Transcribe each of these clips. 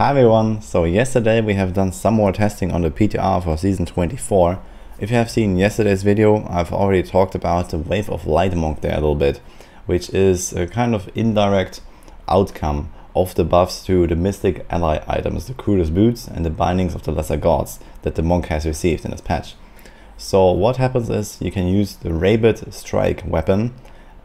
Hi everyone, so yesterday we have done some more testing on the PTR for season 24. If you have seen yesterday's video, I've already talked about the Wave of Light monk there a little bit, which is a kind of indirect outcome of the buffs to the mystic ally items, the Crudest Boots and the Bindings of the Lesser Gods that the monk has received in this patch. So what happens is you can use the Rabid Strike weapon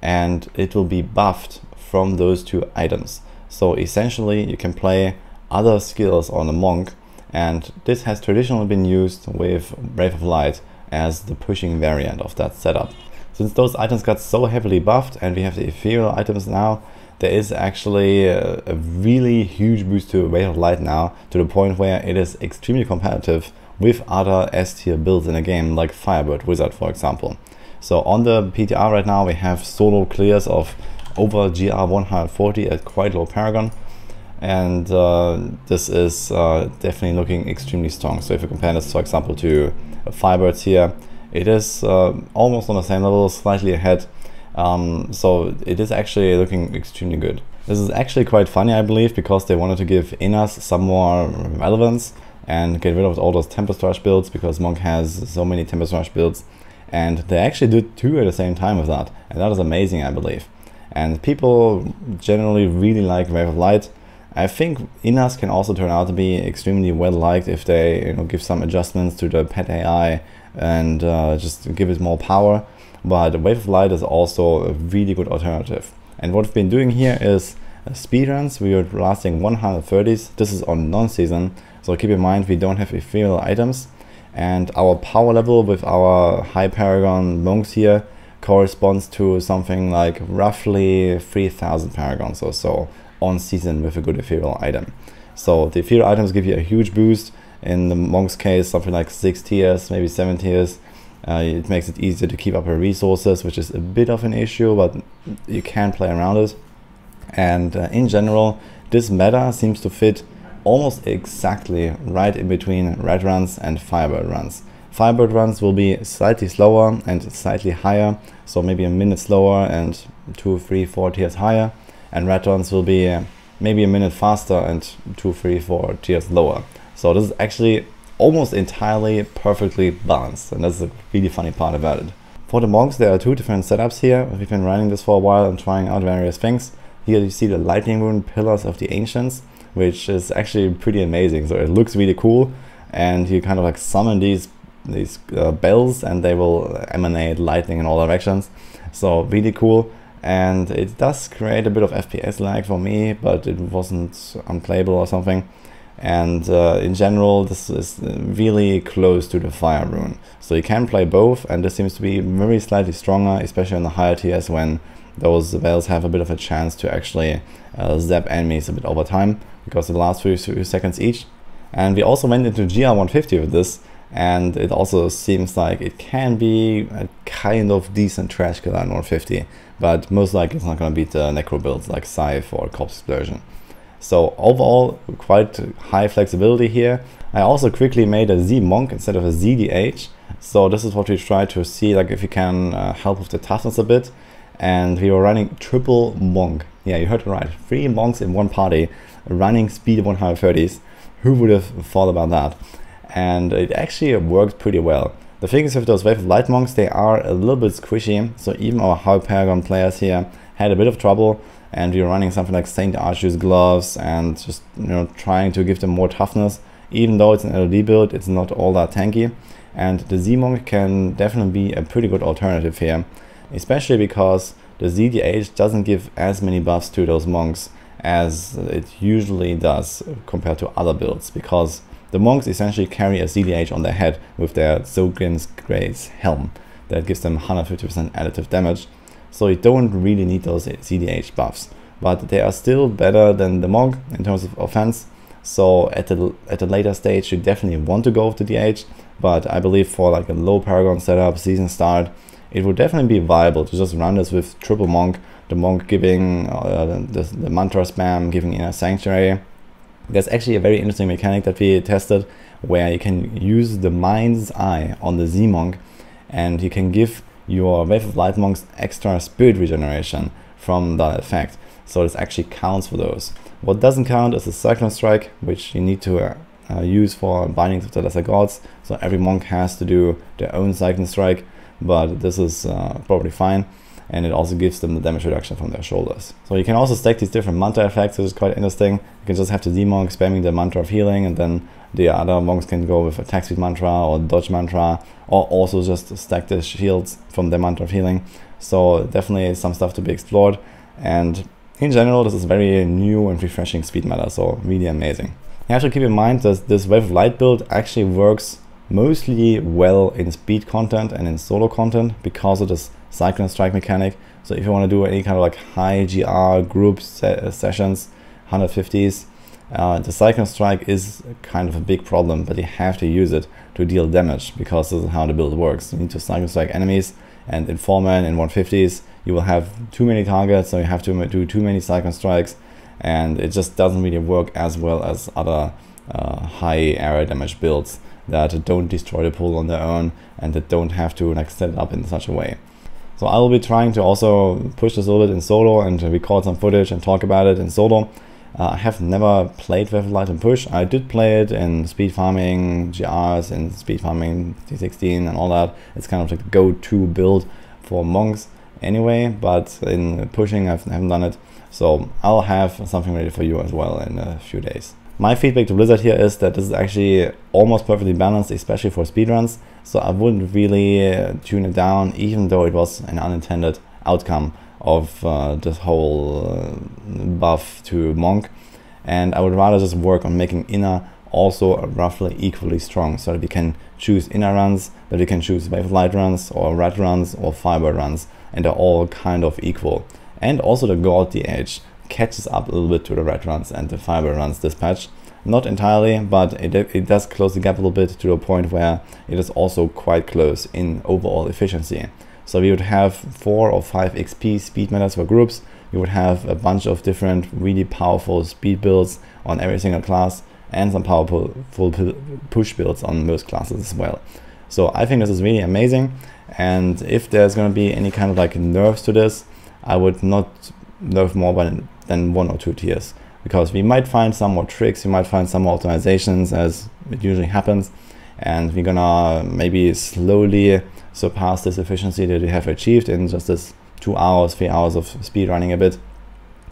and it will be buffed from those two items. So essentially you can play other skills on the monk, and this has traditionally been used with Wave of Light as the pushing variant of that setup. Since those items got so heavily buffed and we have the ethereal items now, there is actually a really huge boost to Wave of Light now, to the point where it is extremely competitive with other S-tier builds in the game, like Firebird Wizard for example. So on the PTR right now we have solo clears of over GR140 at quite low Paragon. And this is definitely looking extremely strong. So if you compare this, for example, to Firebirds here, it is almost on the same level, slightly ahead. So it is actually looking extremely good. This is actually quite funny, I believe, because they wanted to give Inna's some more relevance and get rid of all those Tempest Rush builds, because monk has so many Tempest Rush builds, and they actually did two at the same time with that, and that is amazing, I believe. And people generally really like Wave of Light. I think Inna's can also turn out to be extremely well liked if they give some adjustments to the pet AI and just give it more power. But Wave of Light is also a really good alternative. And what we've been doing here is speedruns. We are lasting 130s. This is on non-season, so keep in mind we don't have ethereal items. And our power level with our high Paragon monks here corresponds to something like roughly 3,000 Paragons or so on season with a good ethereal item. So the ethereal items give you a huge boost. In the monk's case, something like 6 tiers, maybe 7 tiers. It makes it easier to keep up her resources, which is a bit of an issue, but you can play around it. And in general, this meta seems to fit almost exactly right in between red runs and Firebird runs. Firebird runs will be slightly slower and slightly higher, so maybe a minute slower and 2, 3, 4 tiers higher. And red runs will be maybe a minute faster and 2, 3, 4 tiers lower. So this is actually almost entirely perfectly balanced, and that's the really funny part about it. For the monks, there are two different setups here. We've been running this for a while and trying out various things. Here you see the lightning rune Pillars of the Ancients, which is actually pretty amazing. So it looks really cool, and you kind of like summon these bells, and they will emanate lightning in all directions. So really cool. And it does create a bit of FPS lag for me, but it wasn't unplayable or something. And in general, this is really close to the Fire Rune. So you can play both, and this seems to be very slightly stronger, especially on the higher tiers when those veils have a bit of a chance to actually zap enemies a bit over time, because it lasts for few seconds each. And we also went into GR150 with this, and it also seems like it can be a kind of decent trash killer on 150, but most likely it's not going to beat the necro builds like Scythe or Corpse Explosion. So overall, quite high flexibility here. I also quickly made a Z monk instead of a ZDH, so this is what we try to see, like if you can help with the toughness a bit. And we were running triple monk. Yeah, you heard right, 3 monks in one party, running speed 130s. Who would have thought about that? And it actually worked pretty well. The thing is, with those Wave of Light monks, they are a little bit squishy, so even our high Paragon players here had a bit of trouble, and we were running something like St. Archer's gloves and just trying to give them more toughness. Even though it's an LOD build, it's not all that tanky, and the Z-Monk can definitely be a pretty good alternative here, especially because the ZDH doesn't give as many buffs to those monks as it usually does compared to other builds, because the monks essentially carry a CDH on their head with their Zilgrim's Grace Helm that gives them 150% additive damage, so you don't really need those CDH buffs. But they are still better than the monk in terms of offense, so at a later stage you definitely want to go to DH, but I believe for like a low Paragon setup, season start, it would definitely be viable to just run this with triple monk, the monk giving the mantra spam, giving Inner Sanctuary. There's actually a very interesting mechanic that we tested where you can use the Mind's Eye on the Z-Monk, and you can give your Wave of Light monks extra spirit regeneration from that effect. So this actually counts for those. What doesn't count is the Cyclone Strike, which you need to use for Bindings of the Lesser Gods. So every monk has to do their own Cyclone Strike, but this is probably fine. And it also gives them the damage reduction from their shoulders. So you can also stack these different mantra effects, which is quite interesting. You can just have the D-monk spamming the mantra of healing, and then the other monks can go with attack speed mantra or dodge mantra, or also just stack the shields from the mantra of healing. So definitely some stuff to be explored. And in general, this is very new and refreshing speed meta, so really amazing. You have to keep in mind that this Wave of Light build actually works mostly well in speed content and in solo content because of this Cyclone Strike mechanic. So if you want to do any kind of like high GR group sessions, 150s, the Cyclone Strike is kind of a big problem, but you have to use it to deal damage because this is how the build works. You need to Cyclone Strike enemies, and in 4-man and 150s you will have too many targets, so you have to do too many Cyclone Strikes, and it just doesn't really work as well as other high area damage builds that don't destroy the pool on their own and that don't have to like set it up in such a way. So I will be trying to also push this a little bit in solo and record some footage and talk about it in solo. I have never played Wave of Light and Push. I did play it in speed farming GRs and speed farming T16 and all that. It's kind of like the go-to build for monks anyway, but in pushing I haven't done it. So I'll have something ready for you as well in a few days. My feedback to Blizzard here is that this is actually almost perfectly balanced, especially for speedruns, so I wouldn't really tune it down, even though it was an unintended outcome of this whole buff to Monk. And I would rather just work on making Inna also roughly equally strong, so that we can choose Inna runs, that we can choose Wave of Light runs, or Red runs, or Firebird runs, and they're all kind of equal. And also the God DH catches up a little bit to the Red runs and the Firebird runs this patch. Not entirely, but it does close the gap a little bit to a point where it is also quite close in overall efficiency. So we would have 4 or 5 XP speed metas for groups, we would have a bunch of different really powerful speed builds on every single class, and some powerful push builds on most classes as well. So I think this is really amazing, and if there's going to be any kind of like nerfs to this, I would not nerf more than 1 or 2 tiers, because we might find some more tricks, we might find some more optimizations, as it usually happens, and we're gonna maybe slowly surpass this efficiency that we have achieved in just this 2 hours, 3 hours of speed running a bit.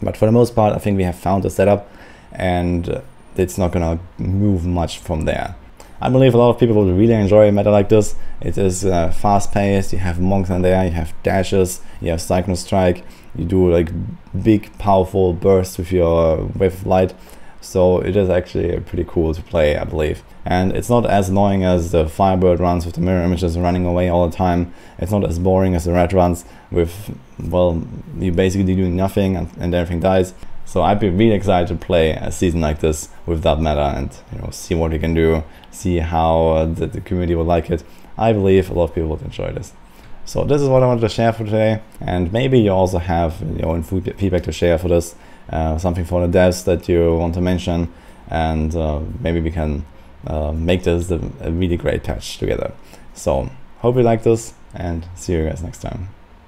But for the most part, I think we have found the setup, and it's not gonna move much from there. I believe a lot of people will really enjoy a meta like this. It is fast-paced, you have monks in there, you have dashes, you have Cyclone Strike, you do like big powerful bursts with your Wave of Light, so it is actually pretty cool to play, I believe. And it's not as annoying as the Firebird runs with the mirror images running away all the time. It's not as boring as the Red runs with, well, you basically do nothing and everything dies. So I'd be really excited to play a season like this with that meta and, you know, see what we can do, see how the community will like it. I believe a lot of people would enjoy this. So this is what I wanted to share for today, and maybe you also have your own feedback to share for this, something for the devs that you want to mention, and maybe we can make this a really great patch together. So hope you like this, and see you guys next time.